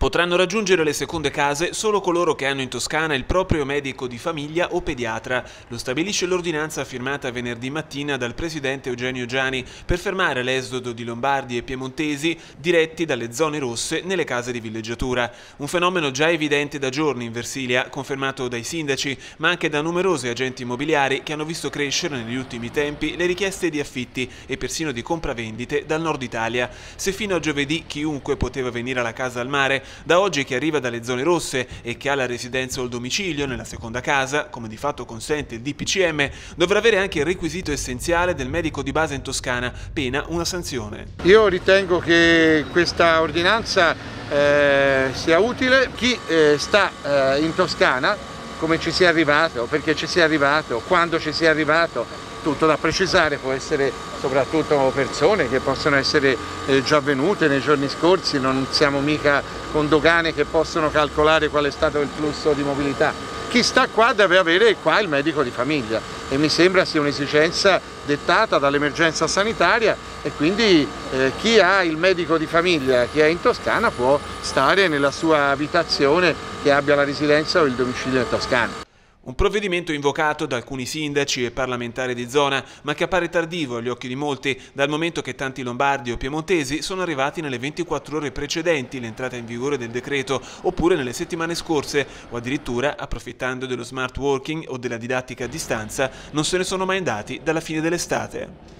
Potranno raggiungere le seconde case solo coloro che hanno in Toscana il proprio medico di famiglia o pediatra. Lo stabilisce l'ordinanza firmata venerdì mattina dal presidente Eugenio Giani per fermare l'esodo di lombardi e piemontesi diretti dalle zone rosse nelle case di villeggiatura. Un fenomeno già evidente da giorni in Versilia, confermato dai sindaci, ma anche da numerosi agenti immobiliari che hanno visto crescere negli ultimi tempi le richieste di affitti e persino di compravendite dal nord Italia. Se fino a giovedì chiunque poteva venire alla casa al mare, da oggi chi arriva dalle zone rosse e che ha la residenza o il domicilio nella seconda casa, come di fatto consente il DPCM, dovrà avere anche il requisito essenziale del medico di base in Toscana, pena una sanzione. Io ritengo che questa ordinanza sia utile. Chi sta in Toscana, come ci sia arrivato, perché ci sia arrivato, quando ci sia arrivato, tutto da precisare, può essere soprattutto persone che possono essere già venute nei giorni scorsi, non siamo mica con dogane che possono calcolare qual è stato il flusso di mobilità. Chi sta qua deve avere qua il medico di famiglia e mi sembra sia un'esigenza dettata dall'emergenza sanitaria e quindi chi ha il medico di famiglia, chi è in Toscana, può stare nella sua abitazione che abbia la residenza o il domicilio in Toscana. Un provvedimento invocato da alcuni sindaci e parlamentari di zona, ma che appare tardivo agli occhi di molti, dal momento che tanti lombardi o piemontesi sono arrivati nelle 24 ore precedenti l'entrata in vigore del decreto, oppure nelle settimane scorse, o addirittura, approfittando dello smart working o della didattica a distanza, non se ne sono mai andati dalla fine dell'estate.